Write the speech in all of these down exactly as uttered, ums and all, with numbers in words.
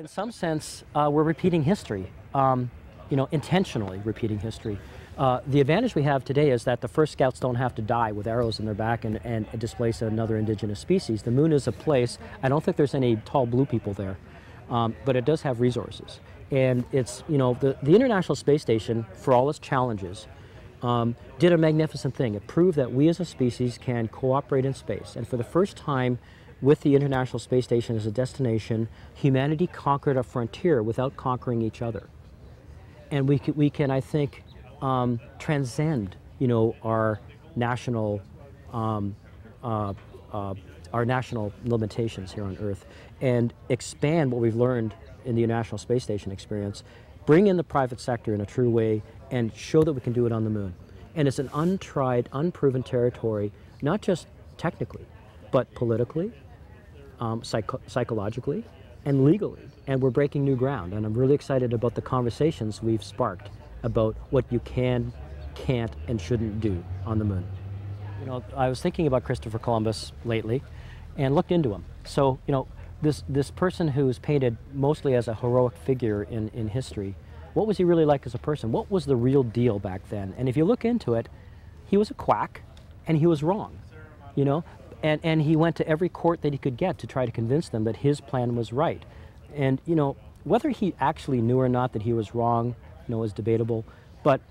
In some sense, uh, we're repeating history, um, you know, intentionally repeating history. Uh, the advantage we have today is that the first scouts don't have to die with arrows in their back and, and displace another indigenous species. The moon is a place, I don't think there's any tall blue people there, um, but it does have resources. And it's, you know, the, the International Space Station, for all its challenges, um, did a magnificent thing. It proved that we as a species can cooperate in space. And for the first time, with the International Space Station as a destination, humanity conquered a frontier without conquering each other. And we can, we can I think, um, transcend, you know, our national, um, uh, uh, our national limitations here on Earth and expand what we've learned in the International Space Station experience, bring in the private sector in a true way, and show that we can do it on the moon. And it's an untried, unproven territory, not just technically, but politically, um, psycho psychologically, and legally. And we're breaking new ground. And I'm really excited about the conversations we've sparked about what you can, can't, and shouldn't do on the moon. You know, I was thinking about Christopher Columbus lately and looked into him. So, you know, This, this person who's painted mostly as a heroic figure in, in history, what was he really like as a person? What was the real deal back then? And if you look into it, he was a quack and he was wrong, you know? And, and he went to every court that he could get to try to convince them that his plan was right. And, you know, whether he actually knew or not that he was wrong, you know, is debatable, but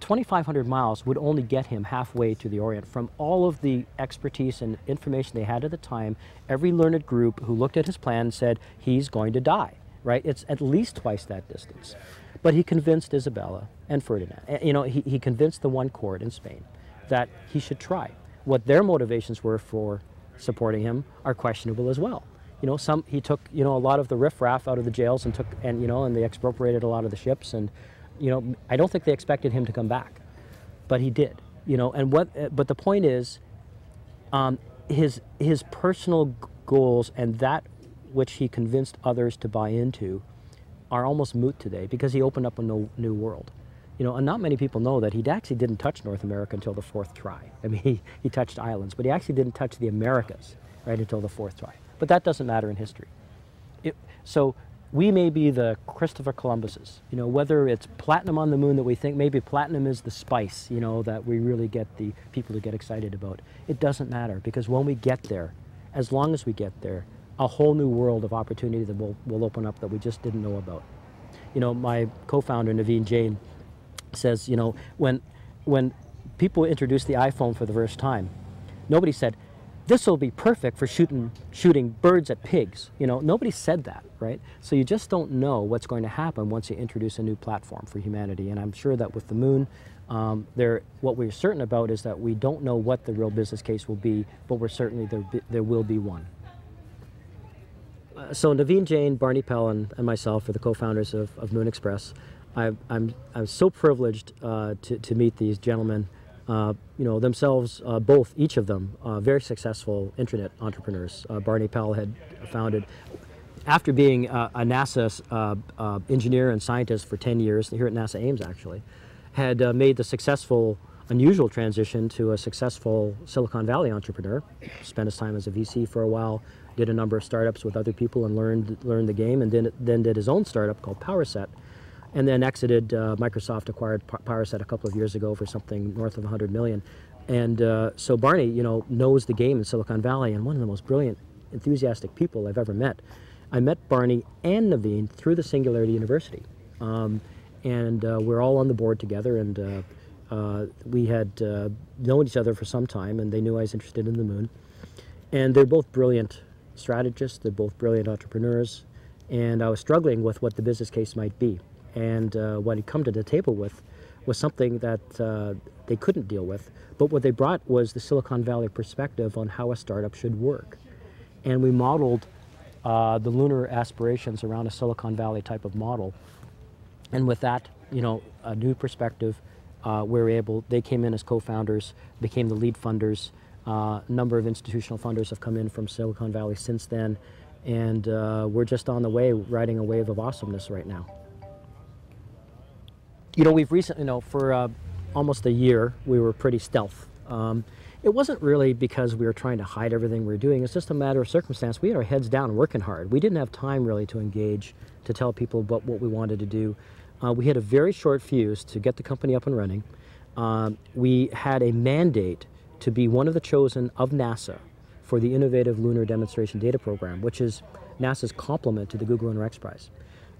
twenty-five hundred miles would only get him halfway to the Orient. From all of the expertise and information they had at the time, every learned group who looked at his plan said, he's going to die, right? It's at least twice that distance. But he convinced Isabella and Ferdinand, you know, he, he convinced the one court in Spain that he should try. What their motivations were for supporting him are questionable as well. You know, some, he took, you know, a lot of the riffraff out of the jails and took, and, you know, and they expropriated a lot of the ships and, you know, I don't think they expected him to come back, but he did. You know, and what? But the point is, um, his his personal goals and that which he convinced others to buy into are almost moot today because he opened up a no, new world. You know, and not many people know that he actually didn't touch North America until the fourth try. I mean, he, he touched islands, but he actually didn't touch the Americas right until the fourth try. But that doesn't matter in history. It, so. We may be the Christopher Columbuses, you know, whether it's platinum on the moon that we think, maybe platinum is the spice, you know, that we really get the people to get excited about. It doesn't matter because when we get there, as long as we get there, a whole new world of opportunity that will, will open up that we just didn't know about. You know, my co-founder, Naveen Jain, says, you know, when, when people introduced the iPhone for the first time, nobody said, this will be perfect for shooting, shooting birds at pigs. You know, nobody said that, right? So you just don't know what's going to happen once you introduce a new platform for humanity. And I'm sure that with the moon, um, there, what we're certain about is that we don't know what the real business case will be, but we're certainly there, there will be one. Uh, so Naveen Jain, Barney Pell, and, and myself are the co-founders of, of Moon Express. I, I'm, I'm so privileged uh, to, to meet these gentlemen. Uh, you know, themselves, uh, both, each of them, uh, very successful internet entrepreneurs. Uh, Barney Pell had founded, after being uh, a NASA uh, uh, engineer and scientist for ten years, here at NASA Ames actually, had uh, made the successful, unusual transition to a successful Silicon Valley entrepreneur, spent his time as a V C for a while, did a number of startups with other people and learned, learned the game, and then, then did his own startup called PowerSet. And then exited, uh, Microsoft acquired PowerSet a couple of years ago for something north of one hundred million. And uh, so Barney, you know, knows the game in Silicon Valley and one of the most brilliant, enthusiastic people I've ever met. I met Barney and Naveen through the Singularity University. Um, and uh, we're all on the board together and uh, uh, we had uh, known each other for some time and they knew I was interested in the moon. And they're both brilliant strategists, they're both brilliant entrepreneurs. And I was struggling with what the business case might be. And uh, what he'd come to the table with was something that uh, they couldn't deal with, but what they brought was the Silicon Valley perspective on how a startup should work. And we modeled uh, the lunar aspirations around a Silicon Valley type of model. And with that, you know, a new perspective, uh, we were able, they came in as co-founders, became the lead funders. Uh, a number of institutional funders have come in from Silicon Valley since then. And uh, we're just on the way, riding a wave of awesomeness right now. You know, we've recently, you know, for uh, almost a year, we were pretty stealth. Um, it wasn't really because we were trying to hide everything we were doing. It's just a matter of circumstance. We had our heads down working hard. We didn't have time really to engage, to tell people about what we wanted to do. Uh, we had a very short fuse to get the company up and running. Um, we had a mandate to be one of the chosen of NASA for the Innovative Lunar Demonstration Data Program, which is NASA's complement to the Google Lunar XPRIZE.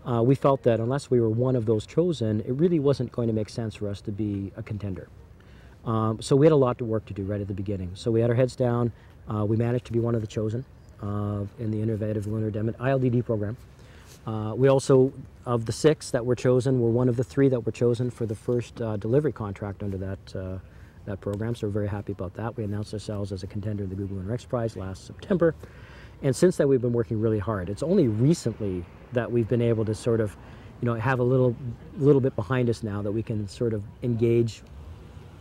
Uh, we felt that unless we were one of those chosen, it really wasn't going to make sense for us to be a contender. Um, so we had a lot of work to do right at the beginning. So we had our heads down. Uh, we managed to be one of the chosen uh, in the Innovative Lunar Dem I L D D program. Uh, we also, of the six that were chosen, were one of the three that were chosen for the first uh, delivery contract under that, uh, that program. So we're very happy about that. We announced ourselves as a contender in the Google Lunar XPRIZE last September. And since then, we've been working really hard. It's only recently that we've been able to sort of, you know, have a little, little bit behind us now that we can sort of engage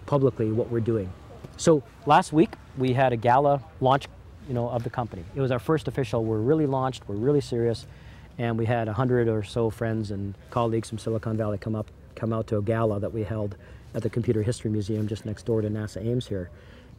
publicly what we're doing. So last week we had a gala launch, you know, of the company. It was our first official. We're really launched. We're really serious, and we had a hundred or so friends and colleagues from Silicon Valley come up, come out to a gala that we held at the Computer History Museum just next door to NASA Ames here,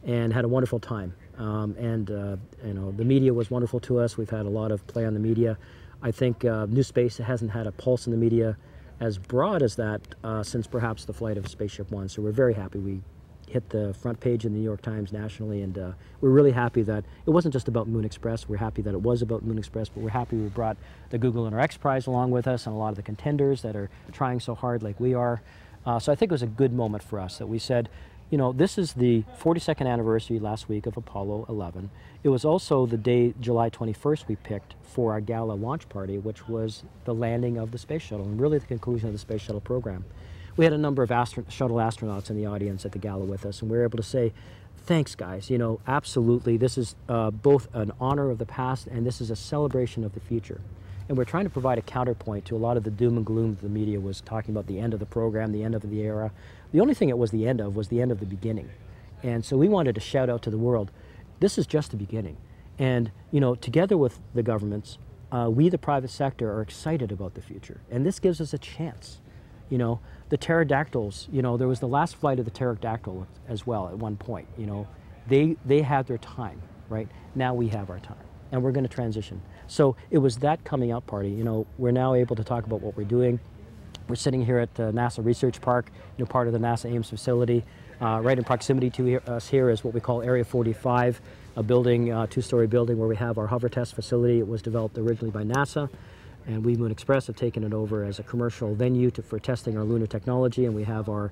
and had a wonderful time. Um, and uh, you know, the media was wonderful to us. We've had a lot of play on the media. I think uh, New Space hasn't had a pulse in the media as broad as that uh, since perhaps the flight of Spaceship One. So we're very happy. We hit the front page in the New York Times nationally, and uh, we're really happy that it wasn't just about Moon Express. We're happy that it was about Moon Express, but we're happy we brought the Google Lunar XPRIZE along with us and a lot of the contenders that are trying so hard like we are. Uh, so I think it was a good moment for us that we said, you know, this is the forty-second anniversary last week of Apollo eleven. It was also the day, July twenty-first, we picked for our gala launch party, which was the landing of the space shuttle and really the conclusion of the space shuttle program. We had a number of astro shuttle astronauts in the audience at the gala with us, and we were able to say, thanks guys, you know, absolutely, this is uh, both an honor of the past and this is a celebration of the future. And we're trying to provide a counterpoint to a lot of the doom and gloom that the media was talking about, the end of the program, the end of the era. The only thing it was the end of was the end of the beginning. And so we wanted to shout out to the world, this is just the beginning. And, you know, together with the governments, uh, we, the private sector, are excited about the future. And this gives us a chance. You know, the pterodactyls, you know, there was the last flight of the pterodactyl as well at one point. You know, they, they had their time, right? Now we have our time. And we're going to transition. So it was that coming out party. You know, we're now able to talk about what we're doing. We're sitting here at uh, NASA Research Park, you know, part of the NASA Ames facility. Uh, right in proximity to here, us here is what we call Area forty-five, a building, uh, two-story building where we have our hover test facility. It was developed originally by NASA, and we, Moon Express, have taken it over as a commercial venue to, for testing our lunar technology, and we have our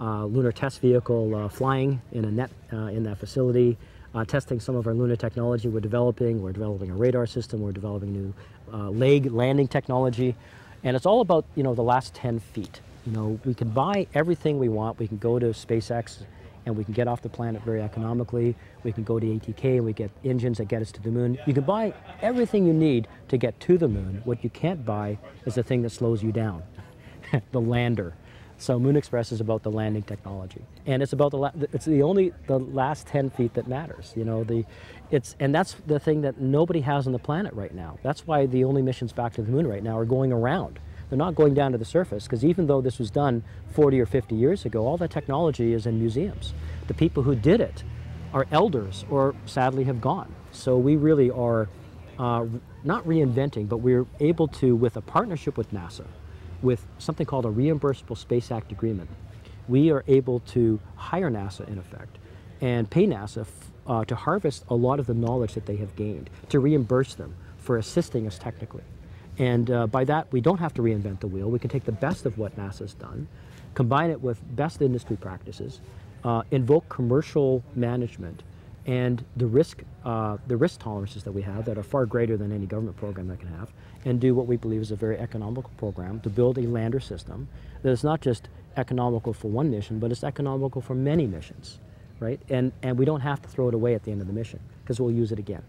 uh, lunar test vehicle uh, flying in a net uh, in that facility. Uh, testing some of our lunar technology we're developing. We're developing a radar system. We're developing new uh, leg landing technology. And it's all about, you know, the last ten feet. You know, we can buy everything we want. We can go to SpaceX and we can get off the planet very economically. We can go to A T K and we get engines that get us to the moon. You can buy everything you need to get to the moon. What you can't buy is the thing that slows you down, the lander. So Moon Express is about the landing technology, and it's about the la it's the only the last ten feet that matters. You know, the it's and that's the thing that nobody has on the planet right now. That's why the only missions back to the moon right now are going around. They're not going down to the surface, because even though this was done forty or fifty years ago, all that technology is in museums. The people who did it are elders or sadly have gone. So we really are uh, not reinventing, but we're able to, with a partnership with NASA, with something called a Reimbursable Space Act Agreement, we are able to hire NASA, in effect, and pay NASA f uh, to harvest a lot of the knowledge that they have gained, to reimburse them for assisting us technically. And uh, by that, we don't have to reinvent the wheel. We can take the best of what NASA's done, combine it with best industry practices, uh, invoke commercial management, and the risk, uh, the risk tolerances that we have that are far greater than any government program that can have, and do what we believe is a very economical program to build a lander system that is not just economical for one mission, but it's economical for many missions, right? And, and we don't have to throw it away at the end of the mission, because we'll use it again.